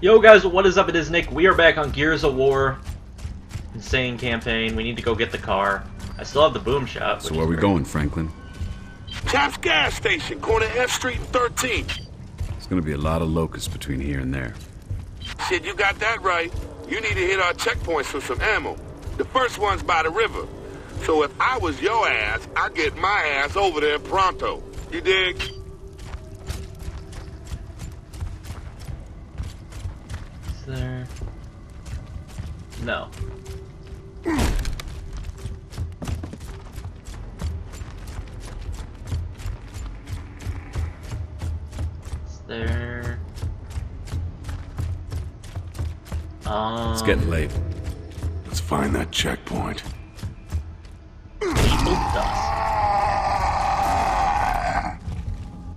Yo guys, what is up? It is Nick. We are back on Gears of War. Insane campaign. We need to go get the car. I still have the boom shot. So where are we going, Franklin? Chaps Gas Station, corner F Street and 13th. It's gonna be a lot of locusts between here and there. Shit, you got that right. You need to hit our checkpoints for some ammo. The first one's by the river. So if I was your ass, I'd get my ass over there pronto. You dig? Is there... No. Is there... It's getting late. Let's find that checkpoint.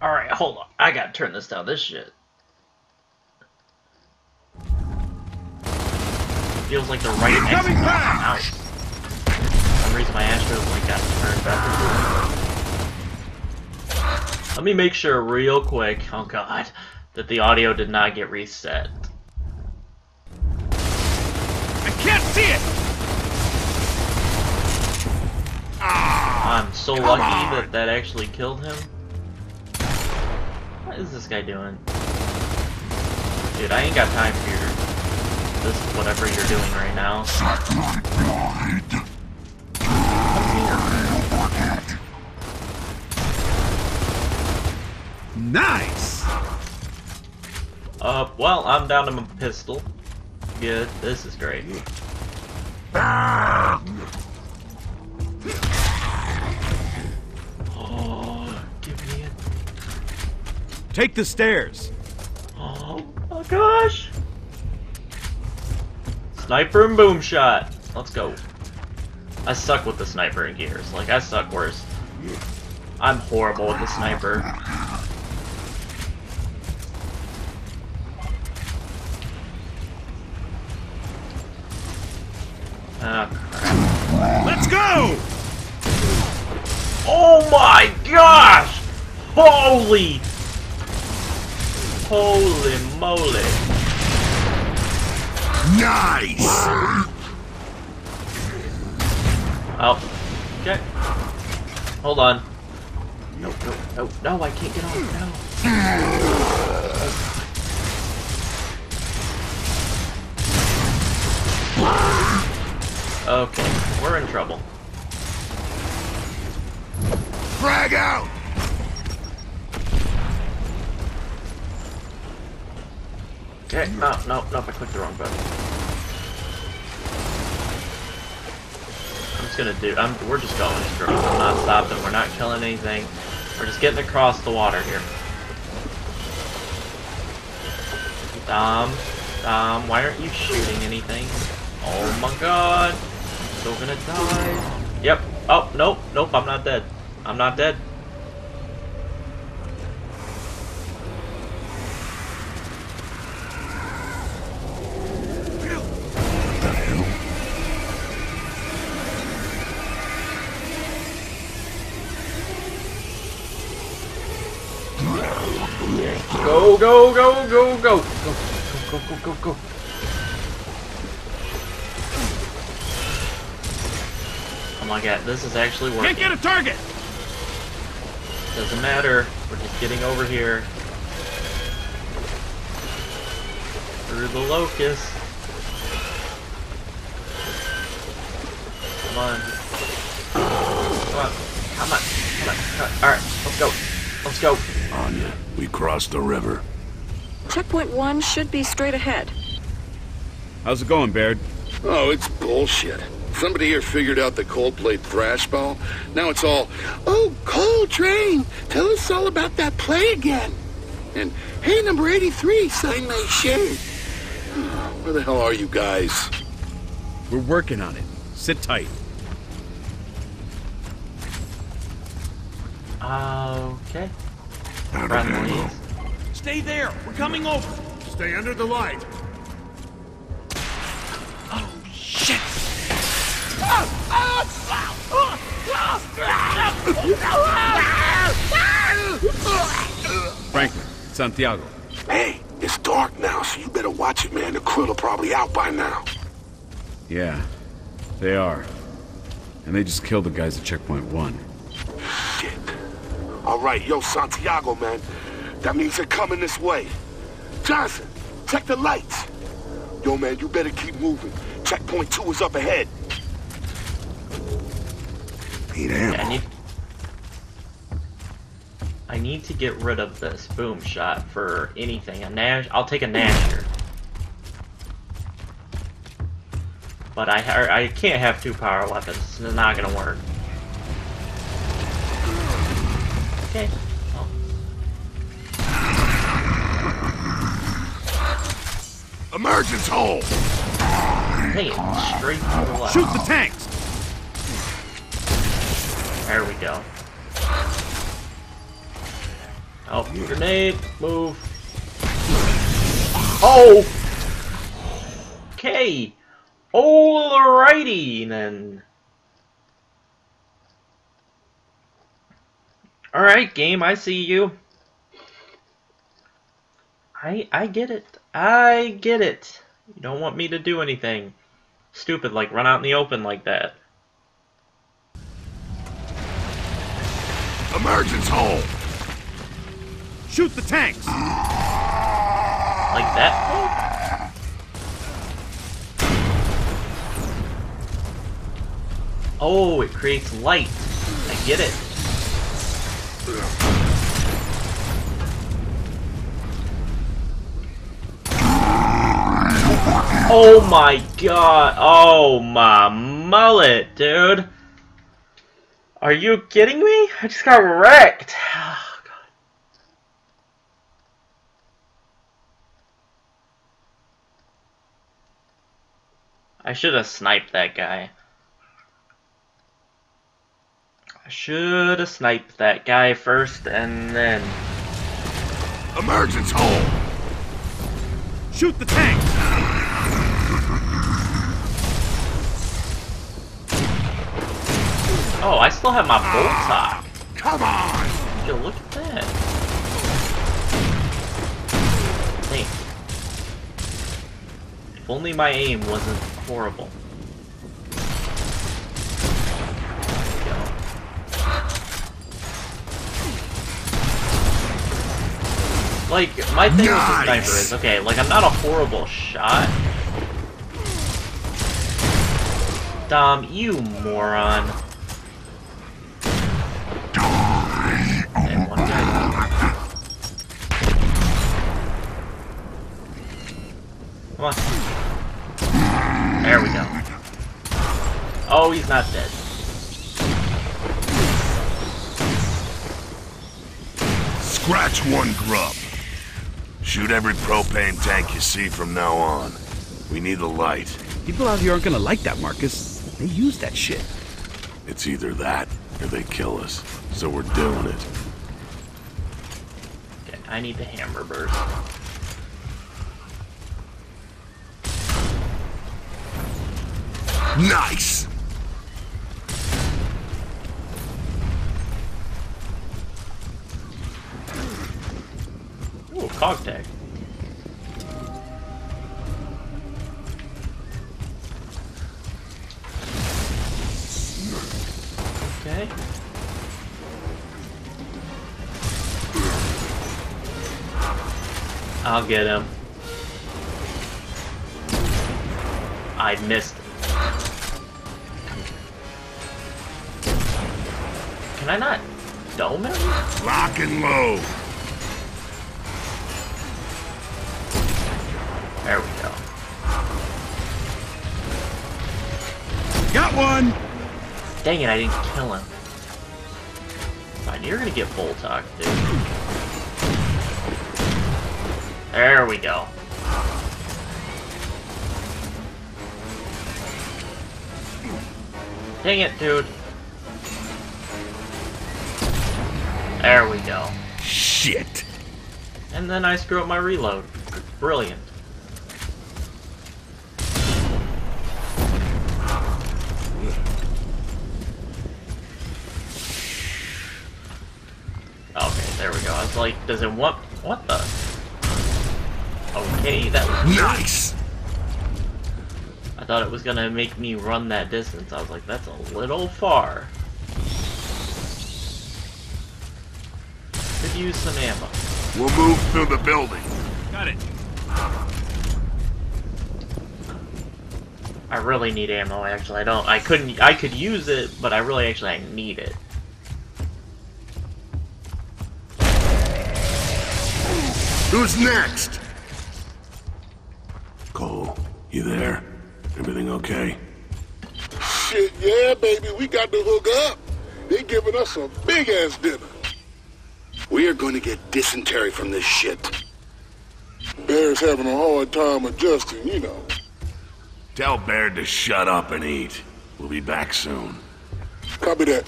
Alright, hold on. I gotta turn this down. This shit feels like the right next to out. For some reason my Astros like got turned back. Let me make sure real quick, oh god, that the audio did not get reset. I can't see it! I'm so lucky that that actually killed him. What is this guy doing? Dude, I ain't got time for this, whatever you're doing right now. Nice! Well, I'm down to my pistol. Good, this is great. Take the stairs. Oh my gosh! Sniper and boom shot. Let's go. I suck with the sniper in Gears. Like I suck worse. I'm horrible with the sniper. Oh crap! Let's go! Oh my gosh! Holy! Holy moly! Nice! Oh. Okay. Hold on. No, no, no, no, I can't get on. No. Okay, we're in trouble. Frag out! Okay, no, no, no, I clicked the wrong button. I'm just gonna do, we're just going strong. I'm not stopping, we're not killing anything. We're just getting across the water here. Dom, why aren't you shooting anything? Oh my god, I'm still gonna die. Yep, oh, nope, nope, I'm not dead. I'm not dead. Go, go, go, go, go, go, go, go, go. Oh my god, this is actually working. Can't get a target! Doesn't matter, we're just getting over here. Through the locust. Come on. Come on, come on, come on, come on. Alright, let's go. Let's go. Anya, we crossed the river. Checkpoint 1 should be straight ahead. How's it going, Baird? Oh, it's bullshit. Somebody here figured out the Coldplay thrash ball. Now it's all, oh, Coltrane, tell us all about that play again. And, hey, number 83, sign my shirt. Where the hell are you guys? We're working on it. Sit tight. Okay. Stay there! We're coming over! Stay under the light! Oh, shit! Franklin, Santiago. Hey, you It's dark now, so you better watch it, man. The Kryll are probably out by now. Yeah, they are. And they just killed the guys at Checkpoint 1. Shit. All right, yo, Santiago, man. That means they're coming this way. Johnson, check the lights. Yo, man, you better keep moving. Checkpoint 2 is up ahead. Need ammo. I need to get rid of this boom shot for anything. A Nash, I'll take a Nasher. But I can't have two power weapons. It's not gonna work. Okay. Oh. Emergence hole. Dang it! Straight to the left. Shoot the tanks. There we go. Oh, grenade, move. Oh! Okay! Alrighty then. Alright, game, I see you. I get it. I get it. You don't want me to do anything stupid like run out in the open like that. Emergence hole! Shoot the tanks! Like that? Oh, it creates light. I get it. Oh my god. Oh my mullet, dude. Are you kidding me? I just got wrecked. I should have sniped that guy. I should have sniped that guy first and then... Emergence hole! Shoot the tank! Oh, I still have my bolt sock. Come on! Yo, look at that. Dang. If only my aim wasn't horrible. Like, my thing with the sniper is, okay, like, I'm not a horrible shot. Dom, you moron. And one guy. Come on. There we go. Oh, he's not dead. Scratch one grub. Shoot every propane tank you see from now on. We need a light. People out here aren't gonna like that, Marcus. They use that shit. It's either that, or they kill us. So we're doing it. Okay, I need the hammer burst. Nice! Ooh, Cog Tag. Okay. I'll get him. I missed. Can I not dome him? Lock and load. There we go. Got one! Dang it, I didn't kill him. Fine, you're gonna get Boltock, dude. There we go. Dang it, dude. There we go. Shit. And then I screw up my reload. Brilliant. Okay, there we go. I was like, does it want... What the? Okay, that was nice. I thought it was gonna make me run that distance. I was like, that's a little far. Could use some ammo. We'll move through the building. Got it. I really need ammo, actually. I don't. I couldn't. I could use it, but I really actually I need it. Who's next? Cole, you there? Everything okay? Shit, yeah, baby. We got to hook up. They giving us a big ass dinner. We are going to get dysentery from this shit. Bear's having a hard time adjusting, you know. Tell Baird to shut up and eat. We'll be back soon. Copy that.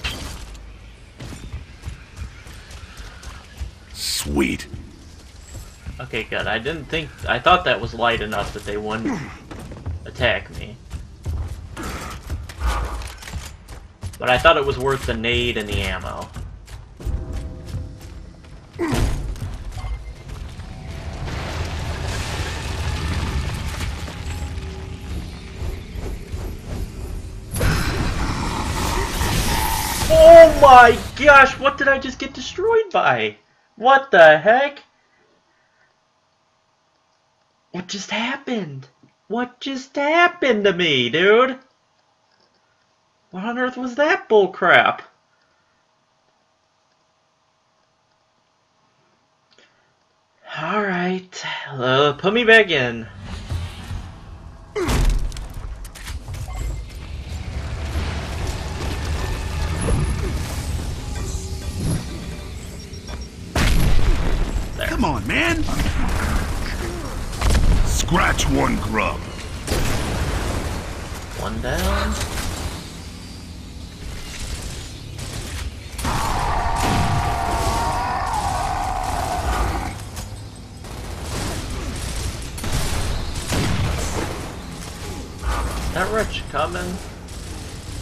Sweet. Okay, good. I didn't think... I thought that was light enough that they wouldn't attack me. But I thought it was worth the nade and the ammo. Oh my gosh, what did I just get destroyed by? What the heck? What just happened? What just happened to me, dude? What on earth was that bullcrap? Alright, put me back in. Come on, man! Scratch one grub. One down. That wretch coming.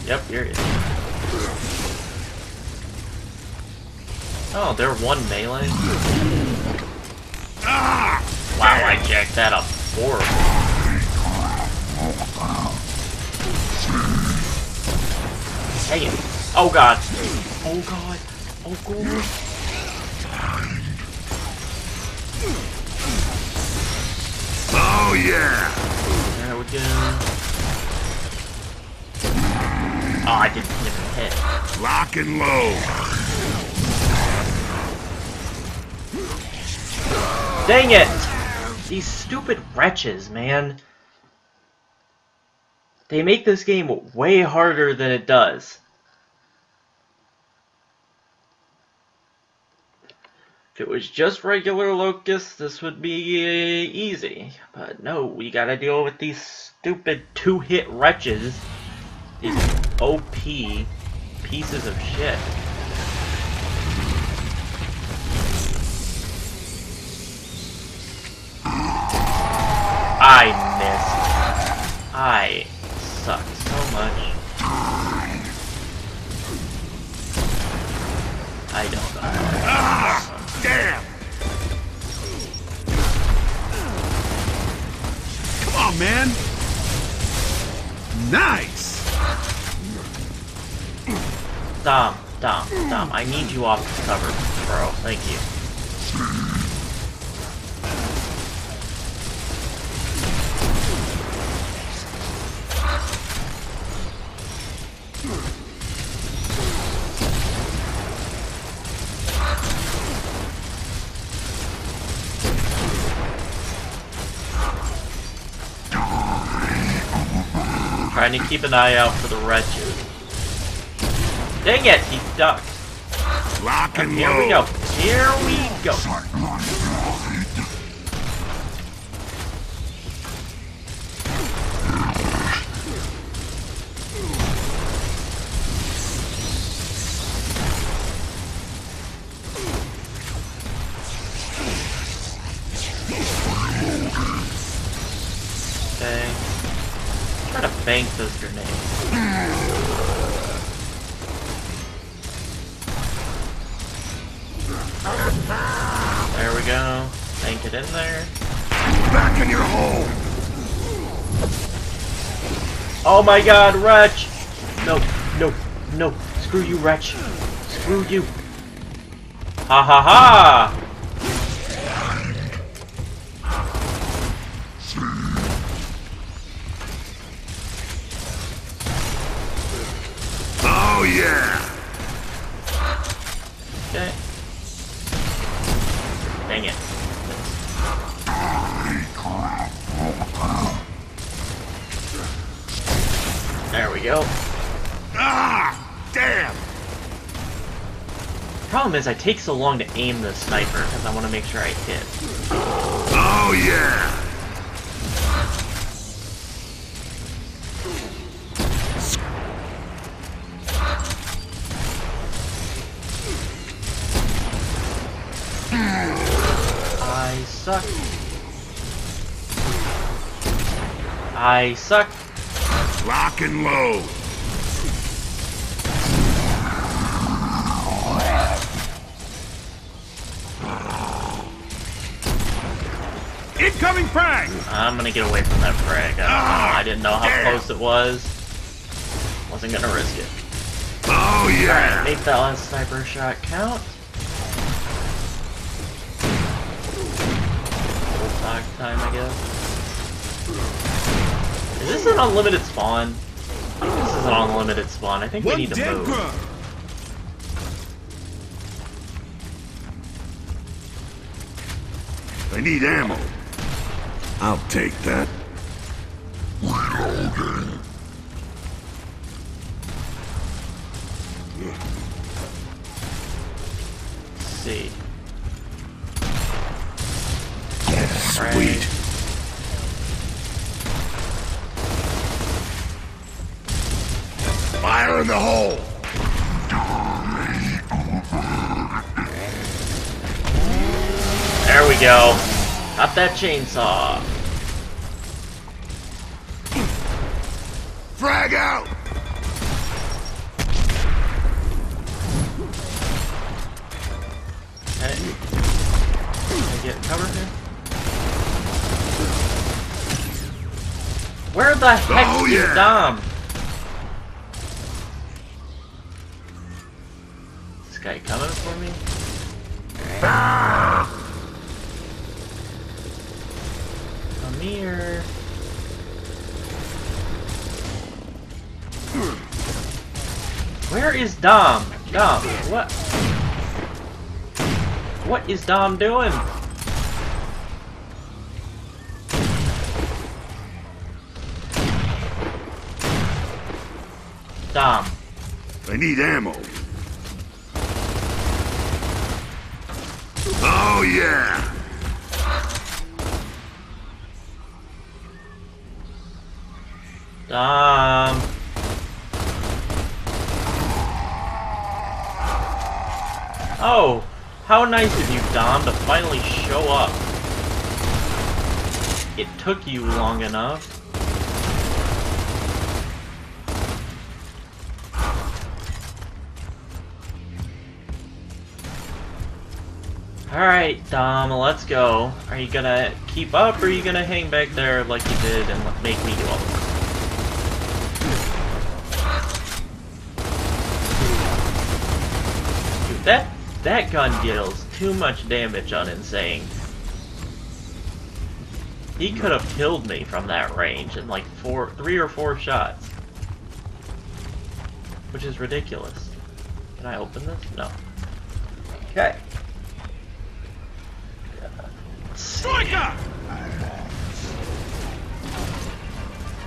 Yep, here he is. Oh, they're one melee. Wow, I jacked that up horrible. Hey! Oh god! Oh god! Oh god! Oh yeah! There we go. Oh, I didn't hit the head. Lock and load. Dang it! These stupid wretches, man. They make this game way harder than it does. If it was just regular locusts, this would be easy. But no, we gotta deal with these stupid two-hit wretches. These OP pieces of shit. I missed. I suck so much. I don't know. Ah, damn! Come on, man! Nice! Dom, I need you off the cover, bro. Thank you. Trying to keep an eye out for the wretches. Dang it, he ducked. Lock and here we go. Here we go. Bank those grenades. There we go. Bank it in there. Back in your hole! Oh my god, wretch! No, no, no. Screw you, wretch. Screw you. Ha ha ha! Oh yeah! Okay. Dang it. There we go. Ah! Damn! Problem is, I take so long to aim the sniper because I want to make sure I hit. Oh yeah! I suck. I suck. Lock and load. Incoming frag! I'm gonna get away from that frag. I didn't know how close it was. Wasn't gonna risk it. Oh yeah! Alright, make that last sniper shot count. Cog time, I guess. Is this an unlimited spawn? I think this is an unlimited spawn. I think we need to move. I need ammo. I'll take that. Reloading. Let's see. Yes, sweet. Fire in the hole! There we go. Got that chainsaw. Frag out! Okay. Can I get cover here? Where the heck is Dom? Guy coming for me? Ah! Come here. Where is Dom? Dom, what? What is Dom doing? Dom. I need ammo. Oh yeah! Oh, how nice of you, Dom, to finally show up. It took you long enough. Alright, Dom, let's go. Are you gonna keep up, or are you gonna hang back there like you did and make me do all this? Dude, that gun deals too much damage on Insane. He could have killed me from that range in like three or four shots. Which is ridiculous. Can I open this? No. Okay. Stryker!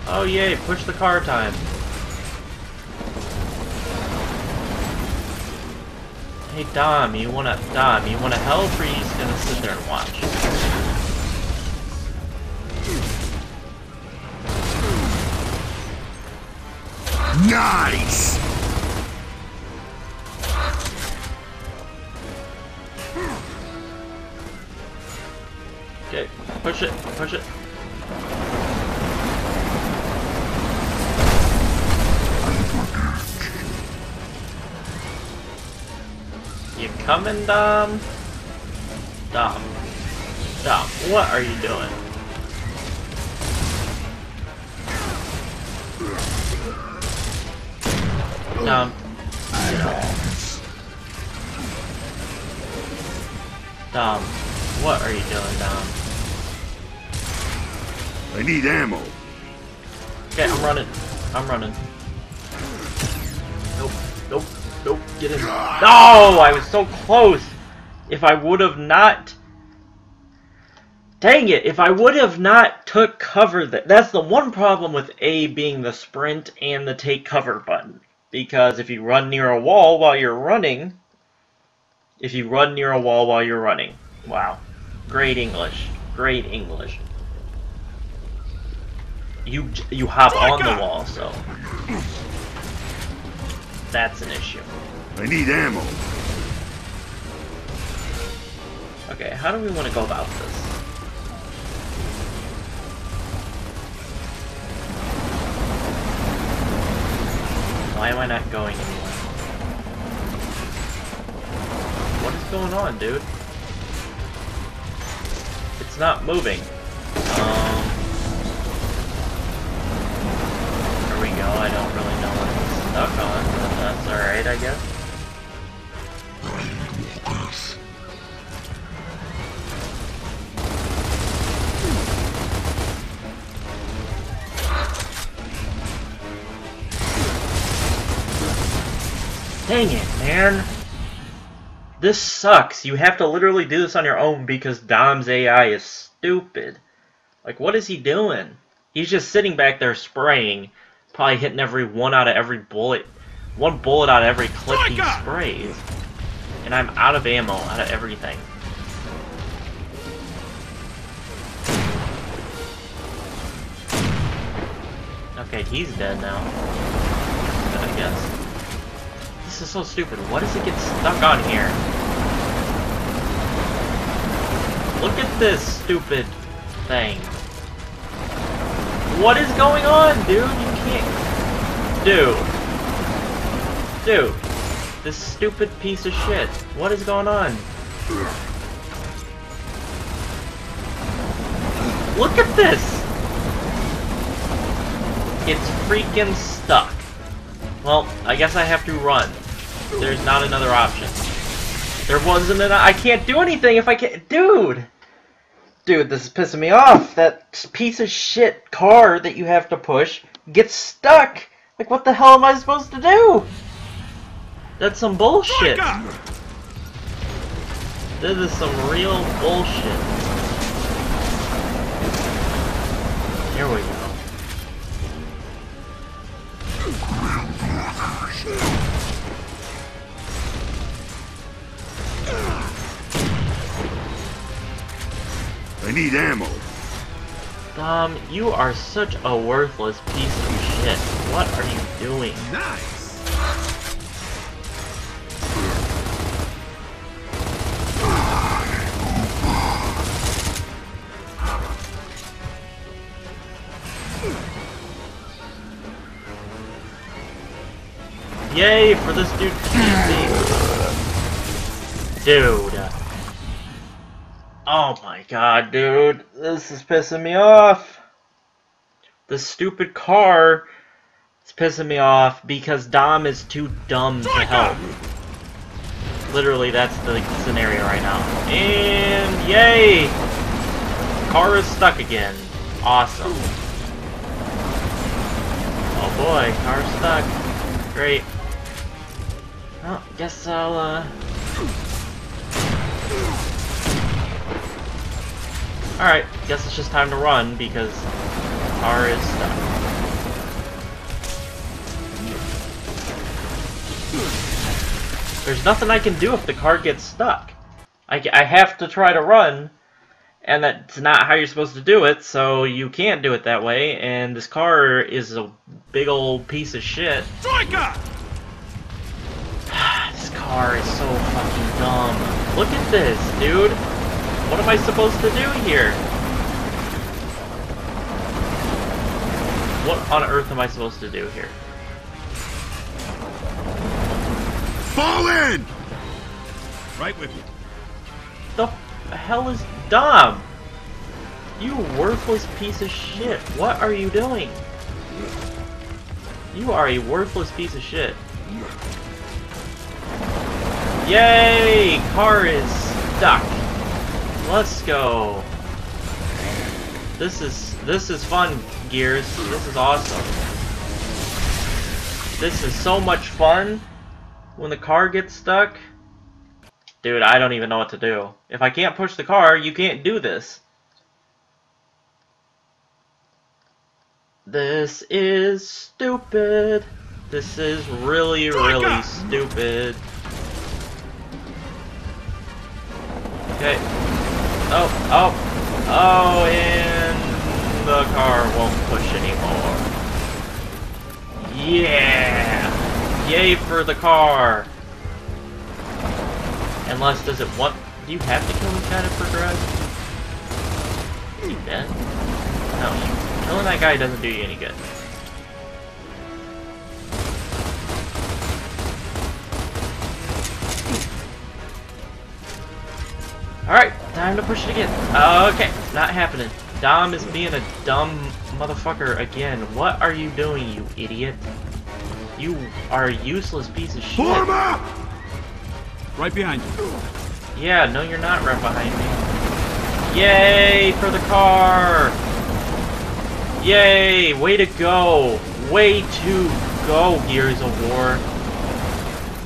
Oh yay, push the car time. Hey Dom, you wanna help or are you just gonna sit there and watch? Nice! Okay, push it, push it. You coming, Dom? Dom, what are you doing? Dom, what are you doing, Dom? I need ammo. Okay, I'm running. I'm running. Nope, nope, nope, get in. No, I was so close. If I would have not... Dang it, if I would have not took cover... That's the one problem with A being the sprint and the take cover button. Because if you run near a wall while you're running... If you run near a wall while you're running. Wow. Great English. Great English. You hop on the wall, so... That's an issue. I need ammo. Okay, how do we want to go about this? Why am I not going anywhere? What is going on, dude? It's not moving. Here we go, I don't really know what I'm stuck on, but that's alright, I guess. Dang it, man! This sucks. You have to literally do this on your own because Dom's AI is stupid. Like, what is he doing? He's just sitting back there spraying, probably hitting every one out of every bullet. One bullet out of every clip he sprays. And I'm out of ammo, out of everything. Okay, he's dead now. I guess. This is so stupid. Why does it get stuck on here? Look at this stupid thing. What is going on, dude? You can't... Dude. This stupid piece of shit. What is going on? Look at this! It's freaking stuck. Well, I guess I have to run. There's not another option. There wasn't an... I can't do anything if I can't... Dude, this is pissing me off. That piece of shit car that you have to push gets stuck. Like, what the hell am I supposed to do? That's some bullshit. This is some real bullshit. Here we go. I need ammo. You are such a worthless piece of shit. What are you doing? Nice. Yay for this dude cheesy. Dude. Oh my god, dude. This is pissing me off. This stupid car is pissing me off because Dom is too dumb to help. Literally, that's the scenario right now. And yay! Car is stuck again. Awesome. Oh boy, car's stuck. Great. Well, guess I'll, Alright, guess it's just time to run because the car is stuck. There's nothing I can do if the car gets stuck. I have to try to run, and that's not how you're supposed to do it, so you can't do it that way, and this car is a big old piece of shit. Troika! This car is so fucking dumb. Look at this, dude. What am I supposed to do here? What on earth am I supposed to do here? Fall in! Right with you. The hell is Dom? You worthless piece of shit. What are you doing? You are a worthless piece of shit. Yay! Car is stuck. Let's go. This is fun, Gears. This is awesome. This is so much fun when the car gets stuck. Dude, I don't even know what to do. If I can't push the car, you can't do this. This is stupid. This is really, really stupid. Okay. Oh, oh, oh, and the car won't push anymore. Yeah! Yay for the car! Unless, does it want... Do you have to kill this guy to progress? You bet. No, killing that guy doesn't do you any good. Alright, time to push it again. Okay, not happening. Dom is being a dumb motherfucker again. What are you doing, you idiot? You are a useless piece of shit. Form up! Right behind you. Yeah, no, you're not right behind me. Yay for the car! Yay! Way to go! Way to go, Gears of War!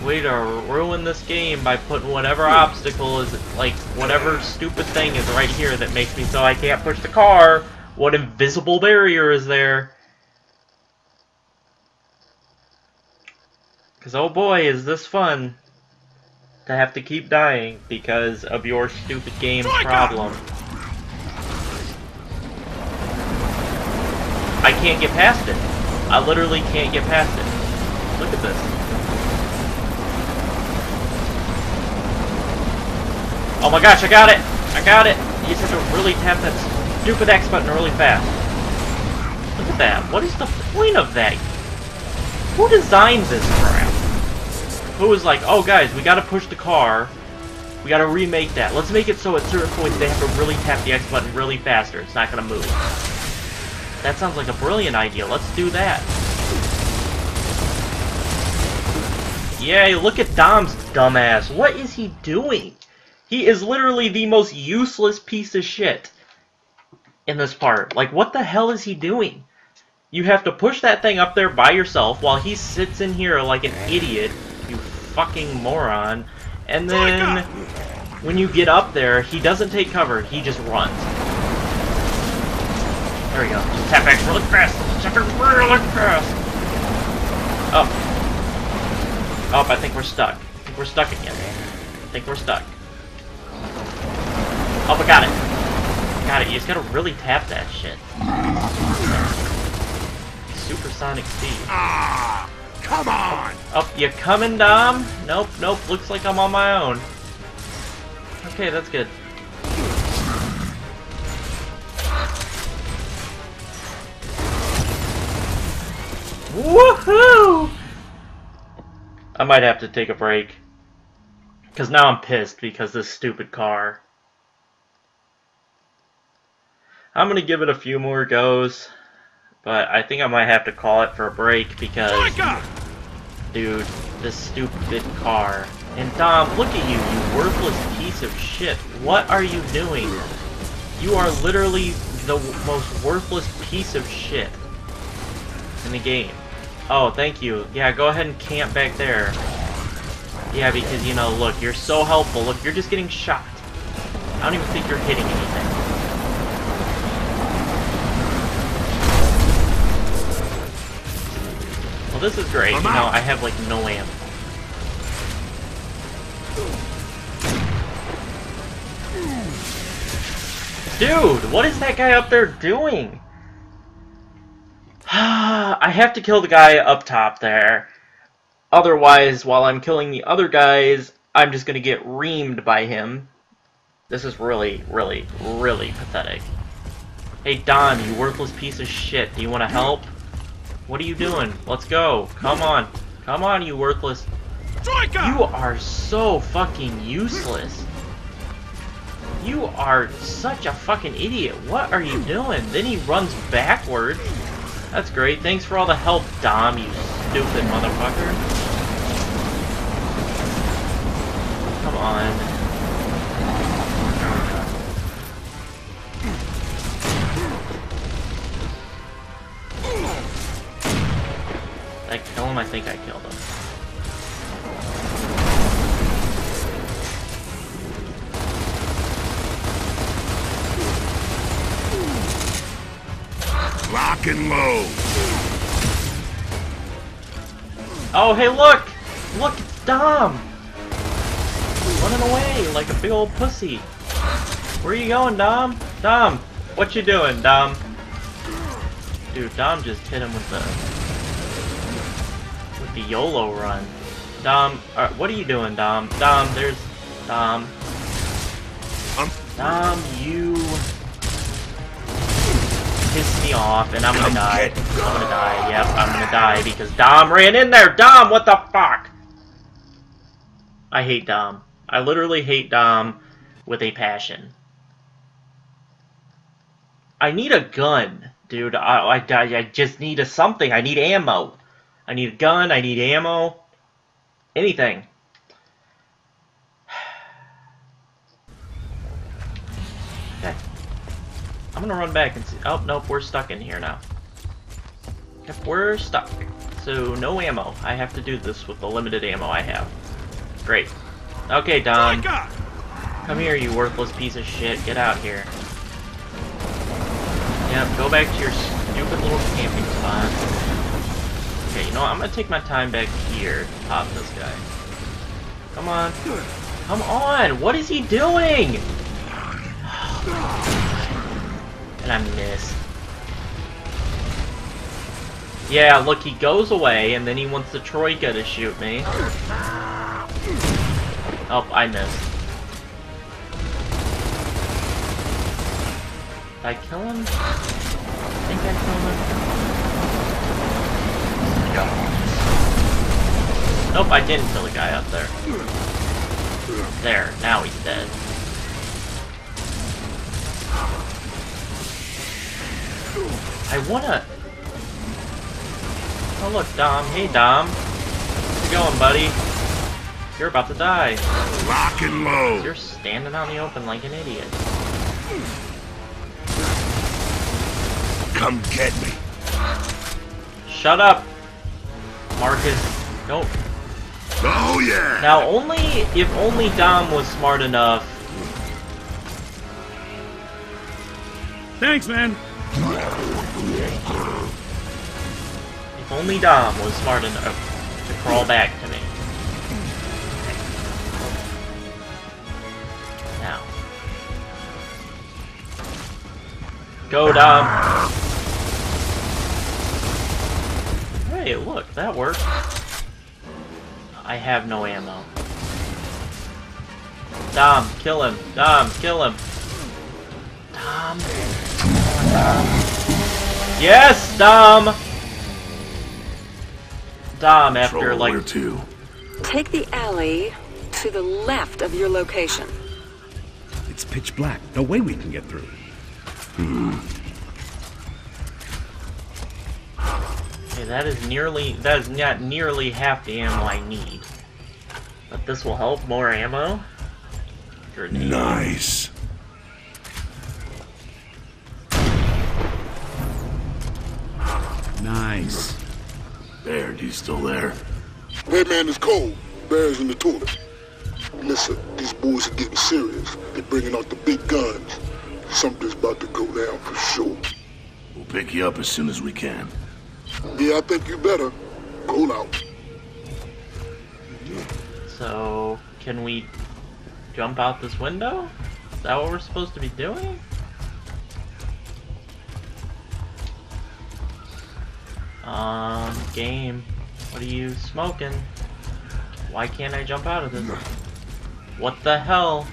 Way to ruin this game by putting whatever obstacle is, like, whatever stupid thing is right here that makes me so I can't push the car. What invisible barrier is there? Because, oh boy, is this fun to have to keep dying because of your stupid game problem. I can't get past it. I literally can't get past it. Look at this. Oh my gosh, I got it! I got it! You just have to really tap that stupid X button really fast. Look at that. What is the point of that? Who designed this crap? Who was like, oh guys, we gotta push the car. We gotta remake that. Let's make it so at certain points they have to really tap the X button really faster. It's not gonna move. That sounds like a brilliant idea. Let's do that. Yay, look at Dom's dumbass. What is he doing? He is literally the most useless piece of shit in this part. Like, what the hell is he doing? You have to push that thing up there by yourself while he sits in here like an idiot, you fucking moron. And then, when you get up there, he doesn't take cover, he just runs. There we go. Just tap X really fast. Tap it really fast. Up. Oh. I think we're stuck. I think we're stuck again. I think we're stuck. Oh, but got it. Got it. You just gotta really tap that shit. Supersonic speed. Ah, come on! Up, you coming, Dom? Nope, nope. Looks like I'm on my own. Okay, that's good. Woohoo! I might have to take a break. Because now I'm pissed because this stupid car. I'm going to give it a few more goes, but I think I might have to call it for a break because, dude, this stupid car. And Dom, look at you, you worthless piece of shit. What are you doing? You are literally the most worthless piece of shit in the game. Oh, thank you. Yeah, go ahead and camp back there. Yeah, because, you know, look, you're so helpful. Look, you're just getting shot. I don't even think you're hitting anything. This is great. You know, I have like no ammo. Dude, what is that guy up there doing? I have to kill the guy up top there. Otherwise, while I'm killing the other guys, I'm just gonna get reamed by him. This is really, really, really pathetic. Hey, Dom, you worthless piece of shit. Do you want to help? What are you doing? Let's go. Come on. Come on, you worthless. Troika! You are so fucking useless. You are such a fucking idiot. What are you doing? Then he runs backwards. That's great. Thanks for all the help, Dom, you stupid motherfucker. Come on. Did I kill him? I think I killed him. Lock and load. Oh, hey, look! Look, it's Dom! Running away like a big old pussy. Where are you going, Dom? Dom, what you doing, Dom? Dude, Dom just hit him with the YOLO run. Dom, what are you doing, Dom? Dom, there's Dom. Dom, you piss me off, and I'm gonna die. I'm gonna die. Yep, I'm gonna die because Dom ran in there. Dom, what the fuck? I hate Dom. I literally hate Dom with a passion. I need a gun, dude. I just need something. I need ammo. I need a gun. I need ammo. Anything. Okay. I'm gonna run back and see. Oh, nope, we're stuck in here now. Yep, we're stuck. So, no ammo. I have to do this with the limited ammo I have. Great. Okay, Dom. Come here, you worthless piece of shit. Get out here. Yep, go back to your stupid little camping spot. Okay, you know what? I'm gonna take my time back here to pop this guy. Come on. Come on! What is he doing? And I missed. Yeah, look, he goes away, and then he wants the Troika to shoot me. Oh, I missed. Did I kill him? I think I killed him. Nope, I didn't kill the guy up there. There, now he's dead. I wanna... Oh look, Dom. Hey, Dom. How's it going, buddy? You're about to die. Lock and load. You're standing out in the open like an idiot. Come get me. Shut up, Marcus. Nope. Oh yeah. Now if only Dom was smart enough. Thanks, man. If only Dom was smart enough to crawl back to me. Now. Go, Dom! Hey, look, that worked. I have no ammo. Dom, kill him! Dom, kill him! Dom! Yes, Dom! Dom, after like two. Take the alley to the left of your location. It's pitch black. No way we can get through. Okay, that is not nearly half the ammo I need. But this will help. More ammo. Grenade. Nice. Nice. Baird, you still there? Red man is cold. Baird's in the toilet. Listen, these boys are getting serious. They're bringing out the big guns. Something's about to go down for sure. We'll pick you up as soon as we can. Yeah, I think you better. Call out. So, can we jump out this window? Is that what we're supposed to be doing? Game, what are you smoking? Why can't I jump out of this? What the hell?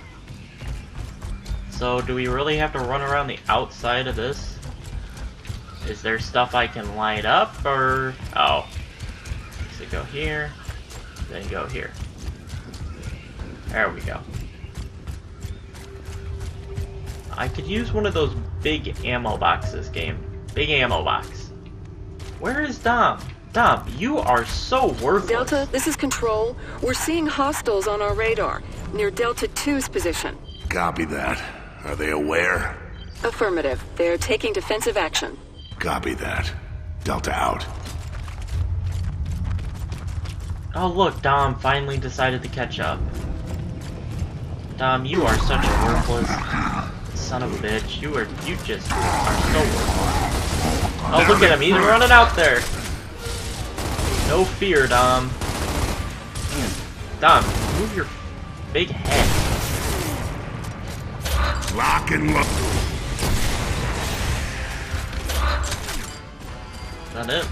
So, do we really have to run around the outside of this? Is there stuff I can light up, or... Oh. So go here, then go here. There we go. I could use one of those big ammo boxes, game. Big ammo box. Where is Dom? Dom, you are so worthless. Delta, this is Control. We're seeing hostiles on our radar, near Delta 2's position. Copy that. Are they aware? Affirmative. They're taking defensive action. Copy that. Delta out. Oh look, Dom finally decided to catch up. Dom, you are such a worthless son of a bitch. You just are so worthless. Oh, look at him. He's running out there. No fear, Dom. Dom, move your big head. Lock and lock. Is that it?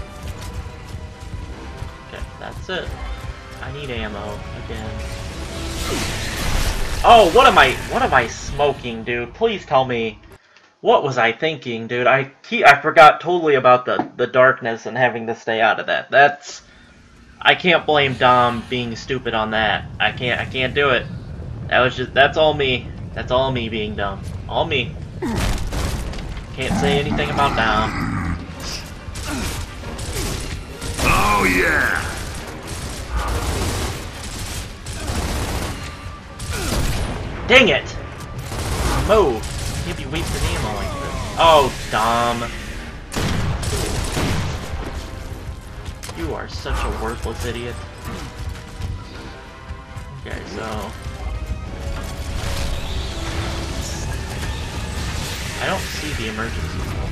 Okay, that's it. I need ammo again. Oh, what am I smoking, dude? Please tell me. What was I thinking, dude? I forgot totally about the darkness and having to stay out of that. That's, I can't blame Dom being stupid on that. I can't do it. That was just, that's all me. That's all me being dumb. All me. Can't say anything about Dom. Oh yeah. Dang it! Move! Can't be wasting ammo like this. Oh, Dom. You are such a worthless idiot. Okay, so... I don't see the emergency ball.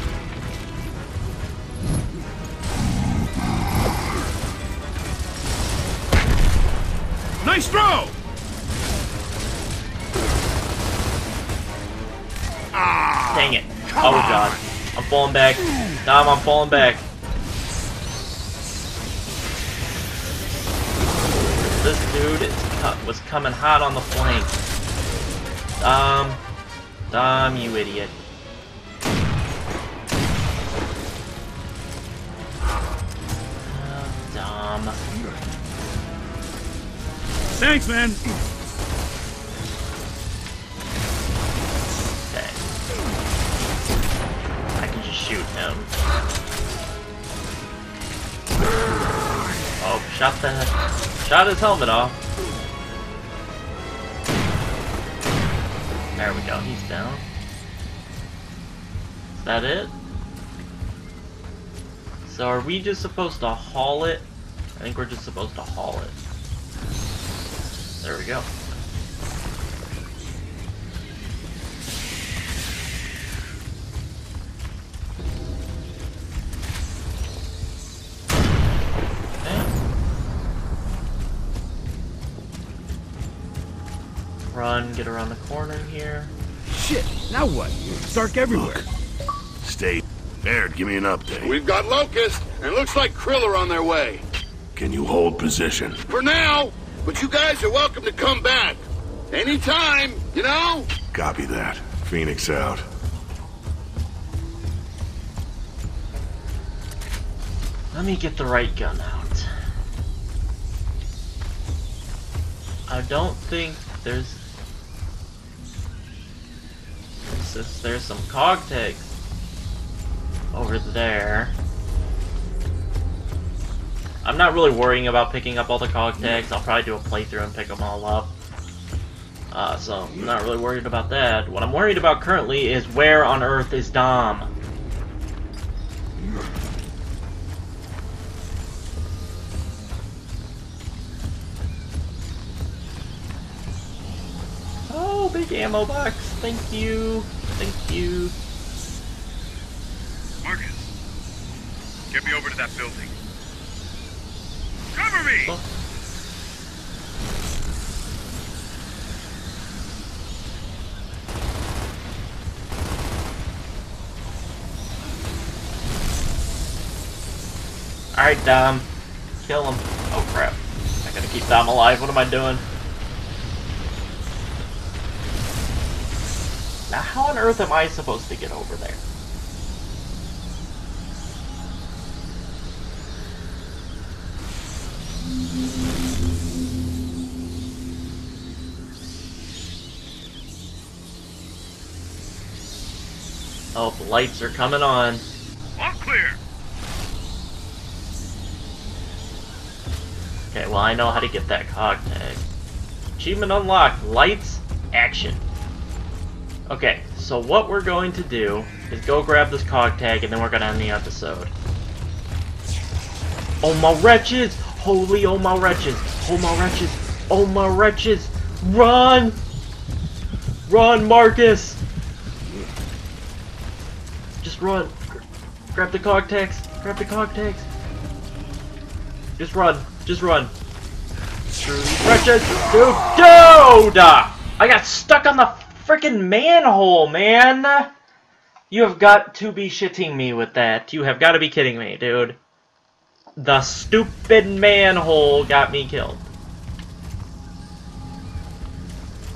Nice throw! Dang it. Oh god. I'm falling back. Dom, I'm falling back. This dude was coming hot on the flank. Dom, you idiot. Dom. Thanks, man! Shoot him. Oh, shot his helmet off. There we go, he's down. Is that it? So are we just supposed to haul it? I think we're just supposed to haul it. There we go. Run, get around the corner here. Shit, now what? It's dark everywhere. Look, stay. Baird, give me an update. We've got Locust, and it looks like Kryll are on their way. Can you hold position? For now, but you guys are welcome to come back. Anytime, you know? Copy that. Phoenix out. Let me get the right gun out. I don't think there's... There's some cog tags over there. I'm not really worrying about picking up all the cog tags. I'll probably do a playthrough and pick them all up. So I'm not really worried about that. What I'm worried about currently is where on earth is Dom? Oh, big ammo box. Thank you. Thank you. Marcus, get me over to that building. Cover me! Oh. Alright, Dom. Kill him. Oh, crap. I gotta keep Dom alive. What am I doing? Now, how on earth am I supposed to get over there? Oh, the lights are coming on. All clear. Okay, well I know how to get that cog tag. Achievement unlocked, lights, action. Okay, so what we're going to do is go grab this cog tag and then we're going to end the episode. Oh my wretches! Holy oh my wretches! Oh my wretches! Oh my wretches! Run! Run, Marcus! Just run! Grab the cog tags! Grab the cog tags! Just run! Just run! Screw these wretches! Dude! Dude! I got stuck on the freaking manhole, man! You have got to be shitting me with that. You have got to be kidding me, dude. The stupid manhole got me killed.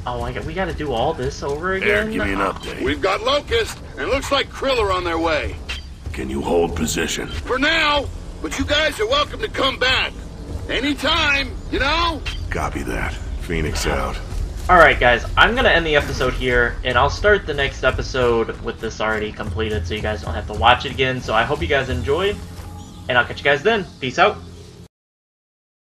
Oh, we gotta do all this over again? Baird, give me an update. We've got Locust, and looks like Kryll are on their way. Can you hold position? For now, but you guys are welcome to come back. Anytime, you know? Copy that. Phoenix out. Alright guys, I'm gonna end the episode here, and I'll start the next episode with this already completed so you guys don't have to watch it again. So I hope you guys enjoyed, and I'll catch you guys then. Peace out.